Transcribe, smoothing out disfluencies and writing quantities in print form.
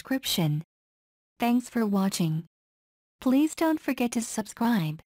description. Thanks for watching. Please don't forget to subscribe.